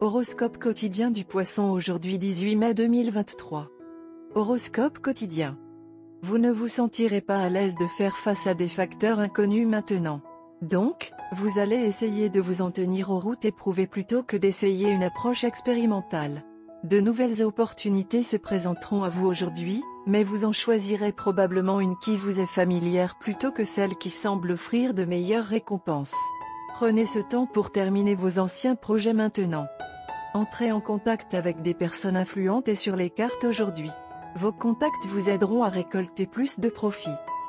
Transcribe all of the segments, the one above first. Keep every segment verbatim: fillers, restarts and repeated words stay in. Horoscope quotidien du Poisson aujourd'hui dix-huit mai deux mille vingt-trois. Horoscope quotidien. Vous ne vous sentirez pas à l'aise de faire face à des facteurs inconnus maintenant. Donc, vous allez essayer de vous en tenir aux routes éprouvées plutôt que d'essayer une approche expérimentale. De nouvelles opportunités se présenteront à vous aujourd'hui, mais vous en choisirez probablement une qui vous est familière plutôt que celle qui semble offrir de meilleures récompenses. Prenez ce temps pour terminer vos anciens projets maintenant. Entrez en contact avec des personnes influentes et sur les cartes aujourd'hui. Vos contacts vous aideront à récolter plus de profits.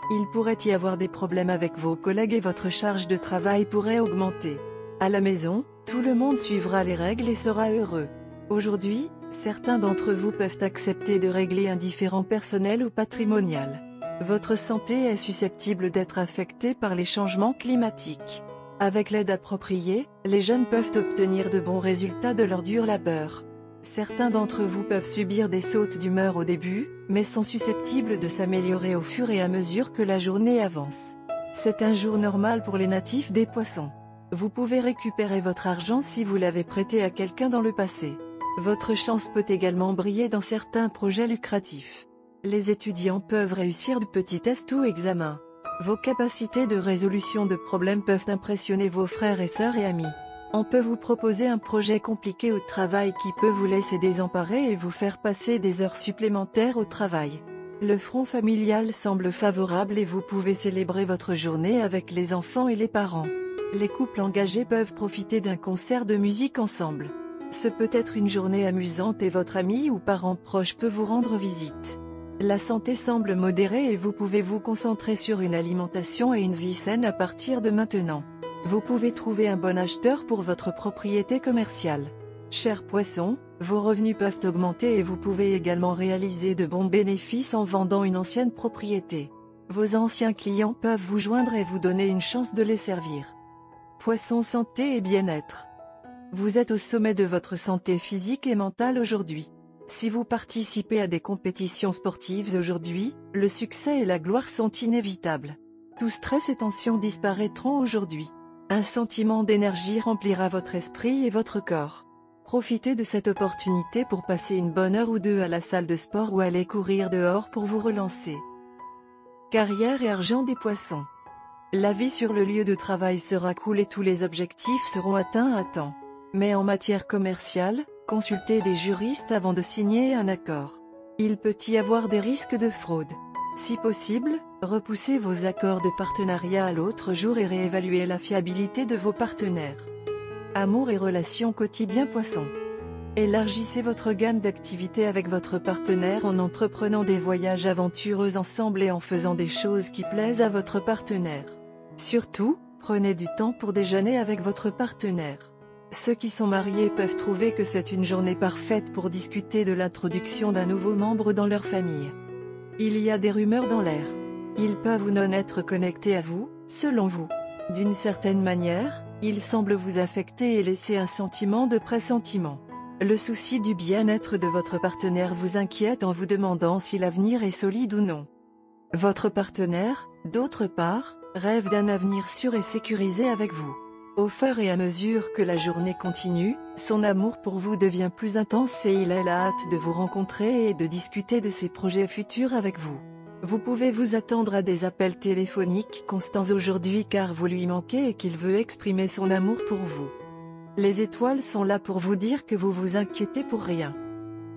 Il pourrait y avoir des problèmes avec vos collègues et votre charge de travail pourrait augmenter. À la maison, tout le monde suivra les règles et sera heureux. Aujourd'hui, certains d'entre vous peuvent accepter de régler un différend personnel ou patrimonial. Votre santé est susceptible d'être affectée par les changements climatiques. Avec l'aide appropriée, les jeunes peuvent obtenir de bons résultats de leur dur labeur. Certains d'entre vous peuvent subir des sautes d'humeur au début, mais sont susceptibles de s'améliorer au fur et à mesure que la journée avance. C'est un jour normal pour les natifs des Poissons. Vous pouvez récupérer votre argent si vous l'avez prêté à quelqu'un dans le passé. Votre chance peut également briller dans certains projets lucratifs. Les étudiants peuvent réussir de petits tests ou examens. Vos capacités de résolution de problèmes peuvent impressionner vos frères et sœurs et amis. On peut vous proposer un projet compliqué au travail qui peut vous laisser désemparé et vous faire passer des heures supplémentaires au travail. Le front familial semble favorable et vous pouvez célébrer votre journée avec les enfants et les parents. Les couples engagés peuvent profiter d'un concert de musique ensemble. Ce peut être une journée amusante et votre ami ou parent proche peut vous rendre visite. La santé semble modérée et vous pouvez vous concentrer sur une alimentation et une vie saine à partir de maintenant. Vous pouvez trouver un bon acheteur pour votre propriété commerciale. Chers Poissons, vos revenus peuvent augmenter et vous pouvez également réaliser de bons bénéfices en vendant une ancienne propriété. Vos anciens clients peuvent vous joindre et vous donner une chance de les servir. Poissons santé et bien-être. Vous êtes au sommet de votre santé physique et mentale aujourd'hui. Si vous participez à des compétitions sportives aujourd'hui, le succès et la gloire sont inévitables. Tout stress et tension disparaîtront aujourd'hui. Un sentiment d'énergie remplira votre esprit et votre corps. Profitez de cette opportunité pour passer une bonne heure ou deux à la salle de sport ou aller courir dehors pour vous relancer. Carrière et argent des Poissons. La vie sur le lieu de travail sera cool et tous les objectifs seront atteints à temps. Mais en matière commerciale, consultez des juristes avant de signer un accord. Il peut y avoir des risques de fraude. Si possible, repoussez vos accords de partenariat à l'autre jour et réévaluez la fiabilité de vos partenaires. Amour et relations quotidien Poisson. Élargissez votre gamme d'activités avec votre partenaire en entreprenant des voyages aventureux ensemble et en faisant des choses qui plaisent à votre partenaire. Surtout, prenez du temps pour déjeuner avec votre partenaire. Ceux qui sont mariés peuvent trouver que c'est une journée parfaite pour discuter de l'introduction d'un nouveau membre dans leur famille. Il y a des rumeurs dans l'air. Ils peuvent ou non être connectés à vous, selon vous. D'une certaine manière, ils semblent vous affecter et laisser un sentiment de pressentiment. Le souci du bien-être de votre partenaire vous inquiète en vous demandant si l'avenir est solide ou non. Votre partenaire, d'autre part, rêve d'un avenir sûr et sécurisé avec vous. Au fur et à mesure que la journée continue, son amour pour vous devient plus intense et il a la hâte de vous rencontrer et de discuter de ses projets futurs avec vous. Vous pouvez vous attendre à des appels téléphoniques constants aujourd'hui car vous lui manquez et qu'il veut exprimer son amour pour vous. Les étoiles sont là pour vous dire que vous vous inquiétez pour rien.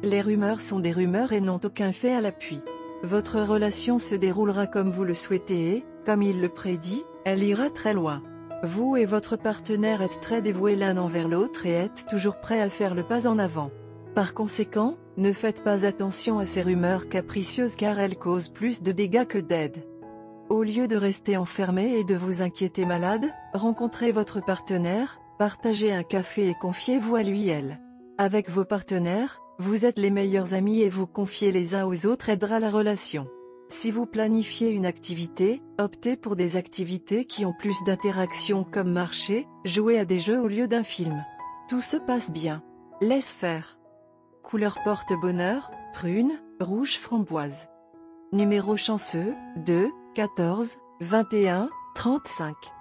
Les rumeurs sont des rumeurs et n'ont aucun fait à l'appui. Votre relation se déroulera comme vous le souhaitez et, comme il le prédit, elle ira très loin. Vous et votre partenaire êtes très dévoués l'un envers l'autre et êtes toujours prêts à faire le pas en avant. Par conséquent, ne faites pas attention à ces rumeurs capricieuses car elles causent plus de dégâts que d'aide. Au lieu de rester enfermé et de vous inquiéter malade, rencontrez votre partenaire, partagez un café et confiez-vous à lui/elle. Avec vos partenaires, vous êtes les meilleurs amis et vous confier les uns aux autres aidera la relation. Si vous planifiez une activité, optez pour des activités qui ont plus d'interactions comme marcher, jouer à des jeux au lieu d'un film. Tout se passe bien. Laisse faire. Couleur porte-bonheur, prune, rouge framboise. Numéro chanceux, deux, quatorze, vingt et un, trente-cinq.